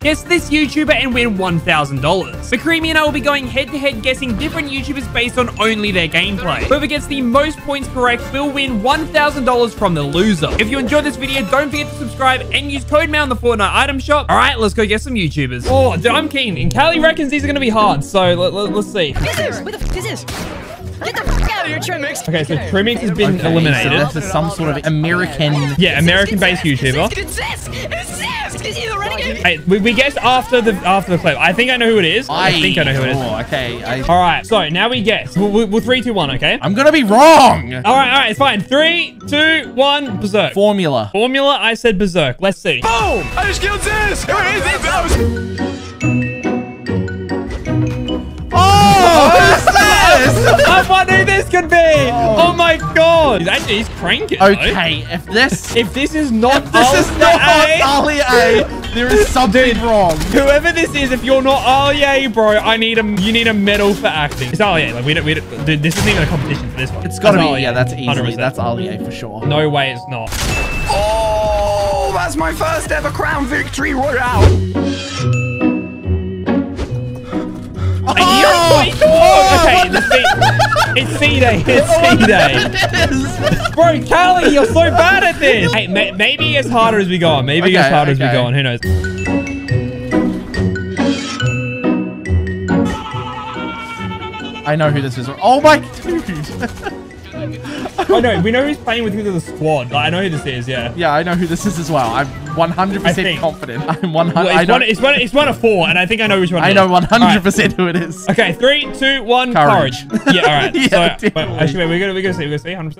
Guess this YouTuber and win $1,000. McCreamy and I will be going head-to-head guessing different YouTubers based on only their gameplay. Whoever gets the most points correct will win $1,000 from the loser. If you enjoyed this video, don't forget to subscribe and use code MAI on the Fortnite item shop. All right, let's go guess some YouTubers. Oh, dude, I'm keen. And Callie reckons these are going to be hard, so let's see. Get the f*** out of here, Trimix! Okay, so Trimix has been eliminated. So this is some sort of American... Yeah, American-based YouTuber. Hey, we guessed after the clip. I think I know who it is. I think I know who it is. Oh, okay. All right, so now we guess. We'll 3, 2, 1, okay? I'm going to be wrong. All right, it's fine. 3, 2, 1, Berserk. Formula, I said Berserk. Let's see. Boom! I just killed this! Oh! I wonder who this could be. Oh my god. He's cranking. Okay, though. If this is not Ali A, there is something wrong. Whoever this is, if you're not Ali A, bro, you need a medal for acting. It's Ali A. Like we don't, dude, this isn't even a competition for this one. It's gotta be. Yeah, that's easy. 100%. That's Ali A for sure. No way, it's not. Oh, that's my first ever crown victory royale. Oh, okay, it's C-Day. It's C-Day. Bro, Callie, you're so bad at this. Hey, maybe it's harder as we go on. Maybe it's harder as we go on. Who knows? I know who this is. Oh, my dude. Oh, no, we know who's playing with who's in the squad. Like, I know who this is, yeah. Yeah, I know who this is as well. I'm 100% confident. I'm 100%. Well, it's one of 4, and I think I know which one it is. I know 100% who it is. Okay, 3, 2, 1, Courage. Yeah, all right. Yeah, so, wait, actually, we're going to see, 100%.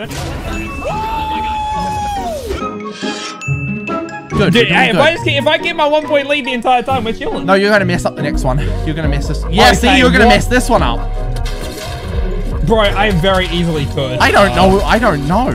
Good, dude, hey, if I get my 1-point lead the entire time, we're chilling. No, you're going to mess up the next one. You're going to mess this. Yeah, okay, see, you're going to mess this one up. Bro, I very easily could. I don't know.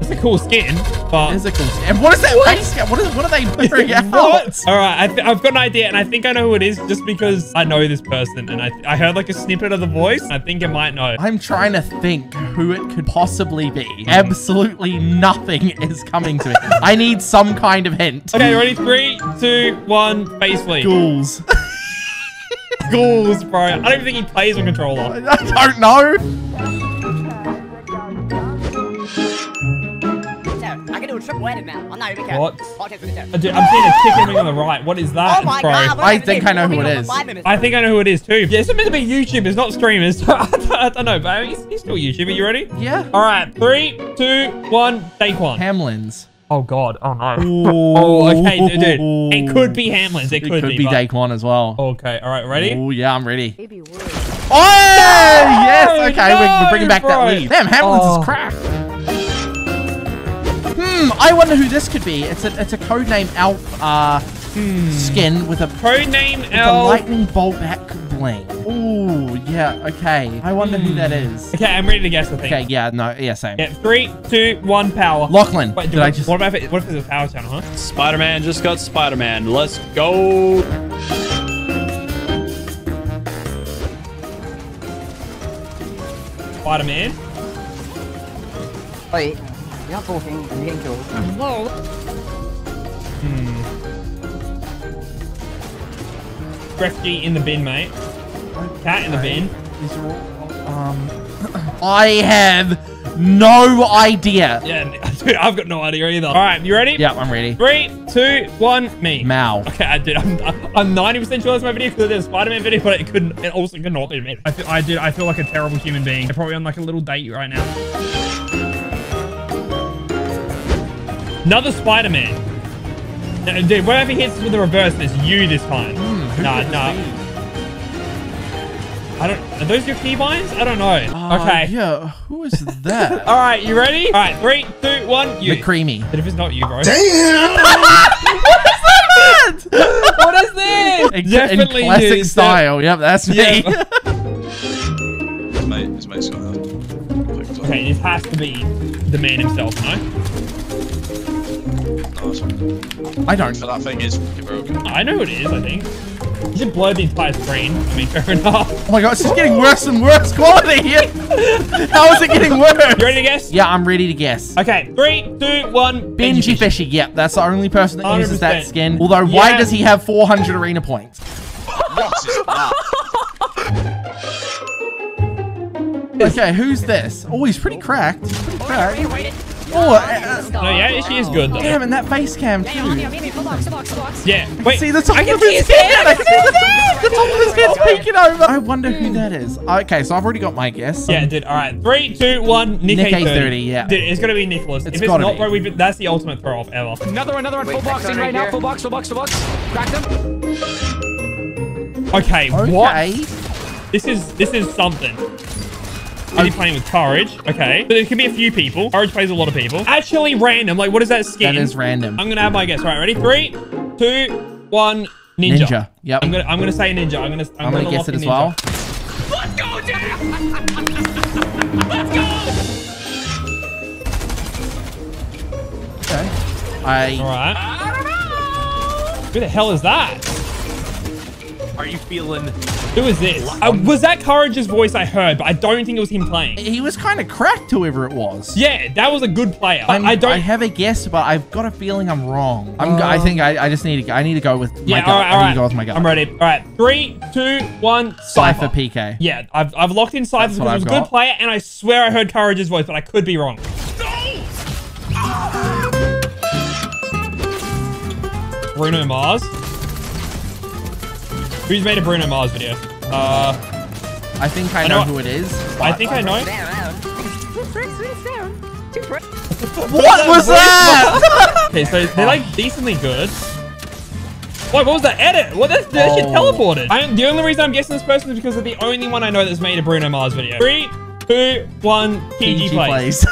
It's a cool skin, but... It's a cool skin. And what is that face skin? What are they wearing out? All right, I've got an idea, and I think I know who it is just because I know this person, and I heard, like, a snippet of the voice. I think it might know. I'm trying to think who it could possibly be. Absolutely nothing is coming to me. I need some kind of hint. Okay, ready? 3, 2, 1, face fleek. Ghouls. Ghouls, bro. I don't even think he plays on controller. I don't know. I can do a triple headed now. I'm not even kidding. What? Dude, I'm seeing a chicken wing on the right. What is that, bro? I think I know who it is. I think I know who it is too. Yeah, it's meant to be YouTubers, not streamers. I don't know, but he's still a YouTuber. You ready? Yeah. All right. 3, 2, 1. Daquan. Hamlinz. Oh, God. Oh, no. Oh, okay, dude. It could be Hamlinz. It could be Daquan as well. Okay. All right. Ready? Oh, yeah. I'm ready. Oh, no! Yes. Okay. No, we're bringing back that lead. Damn, Hamlinz is crap. I wonder who this could be. It's a codename elf skin with a codename elf. With a lightning bolt back bling. Oh, yeah. Okay. I wonder who that is. Okay. I'm ready to guess, I think. Okay. Yeah. No. Yeah. Same. Yeah. 3, 2, 1. Power. Lachlan. Wait, what if it's a power channel, huh? Spider-Man just got Spider-Man. Let's go. Spider-Man. Wait. You're not talking. I'm getting killed. Whoa. Gretzky in the bin, mate. Cat in the bin. These are all... I have no idea. Yeah, dude, I've got no idea either. All right, you ready? Yeah, I'm ready. 3, 2, 1, me. Mao. Okay, dude, I'm 90% sure that's my video because it is a Spider-Man video, but it also could not be me. I feel like a terrible human being. I'm probably on like a little date right now. Another Spider-Man. No, dude, whatever hits with the reverse, it's you this time. Nah. Are those your keybinds? I don't know. Okay. Yeah, who is that? All right, you ready? All right, 3, 2, 1, you. McCreamy. But if it's not you, bro. Damn! What is that? What is this? Definitely in classic you, style. Yep, that's me. Mate, his mate's got that. Okay, this has to be the man himself, no? I don't know. That thing is broken. I know it is, I think. You should blow the entire screen. I mean, fair enough. Oh my god, it's just getting worse and worse quality. How is it getting worse? You ready to guess? Yeah, I'm ready to guess. Okay, 3, 2, 1. Bingy fishy. Yep, that's the only person that 100%. Uses that skin. Although, yeah. Why does he have 400 arena points? What's his name? Okay, who's this? Oh, he's pretty cracked. He's pretty cracked. Oh, no, yeah, she is good though. Damn, and that face cam too. Yeah, wait. See the top of his head. I can see the top of his head's peeking over. I wonder who that is. Okay, so I've already got my guess. Yeah, dude. All right, 3, 2, 1. Nick A 30. Yeah. Dude, it's gonna be Nicholas. If it's not, bro, that's the ultimate throw off ever. Another one. Full boxing right now. Full box. Crack them. Okay. What? This is something. He's playing with Courage. Okay. So there can be a few people. Courage plays a lot of people. Actually random. Like, what is that skin? That is random. I'm going to have my guess. All right, ready? 3, 2, 1. Ninja. Yep. I'm gonna say Ninja. I'm gonna guess it as well. Let's go, Dad! Let's go! Okay. All right. I don't know. Who the hell is that? Are you feeling... Who is this? Was that Courage's voice I heard, but I don't think it was him playing. He was kind of cracked, whoever it was. Yeah, that was a good player. I have a guess, but I've got a feeling I'm wrong. I think I need to go with my gut. I need to go with my gut. I'm ready. All right, 3, 2, 1. Cypher PK. Yeah, I've locked in Cypher because it was a good player, and I swear I heard Courage's voice, but I could be wrong. No! Bruno Mars. Who's made a Bruno Mars video? I think I know who it is. I think I know. What was that? Okay, so they're like decently good. Wait, what was that edit? Well, that's shit teleported. The only reason I'm guessing this person is because they're the only one I know that's made a Bruno Mars video. 3, 2, 1, GG plays.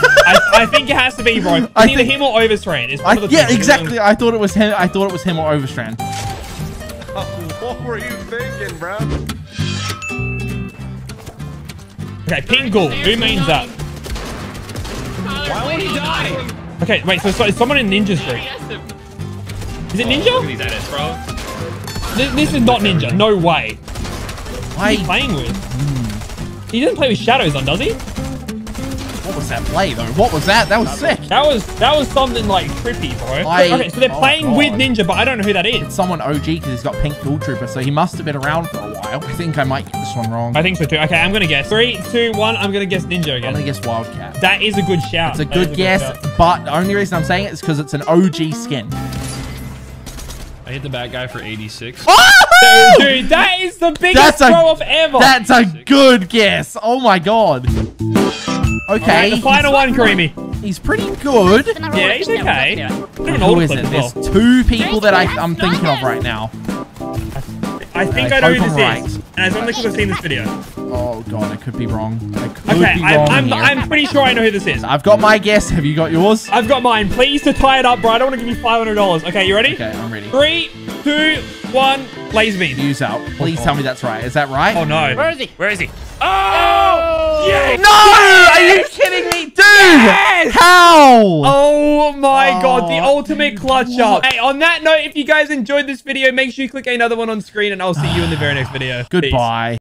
I think it has to be, bro. It's either him or Overstrand. It's one of the yeah, exactly. I thought it was him. I thought it was him or Overstrand. What were you thinking, bro? Okay, Pingle. Who means that? Why would he die? Okay, wait. So it's someone in Ninja's group. Is it Ninja? Look at these edits, bro. This is not Ninja. No way. Why is he playing with? He doesn't play with shadows on, does he? What was that play though? What was that? That was sick. That was something like trippy, bro. Okay, so they're playing with Ninja, but I don't know who that is. It's someone OG because he's got pink Dual Trooper, so he must have been around for a while. I think I might get this one wrong. I think so too. Okay, I'm gonna guess. 3, 2, 1. I'm gonna guess Ninja again. I'm gonna guess Wildcat. That is a good shout. It's a good guess, but the only reason I'm saying it is because it's an OG skin. I hit the bad guy for 86. Oh! Dude, that is the biggest throw off ever. That's a good guess. Oh my god. Okay. Right, the final one, Creamy. He's pretty good. Yeah, he's okay. Who is it? There's two people that I'm thinking of right now. I think I know who this is. And it's only because I've seen this video. Oh, God. I could be wrong. I'm pretty sure I know who this is. I've got my guess. Have you got yours? I've got mine. Please to tie it up, bro. I don't want to give you $500. Okay, you ready? Okay, I'm ready. 3, 2, 1. Blaze beam. Use out. Please tell me that's right. Is that right? Oh, no. Where is he? Oh! Yes! No! Yes! Are you kidding me? Dude! Yes! How? Oh my god, the ultimate clutch up. Hey, on that note, if you guys enjoyed this video, make sure you click another one on screen, and I'll see you in the very next video. Goodbye. Peace.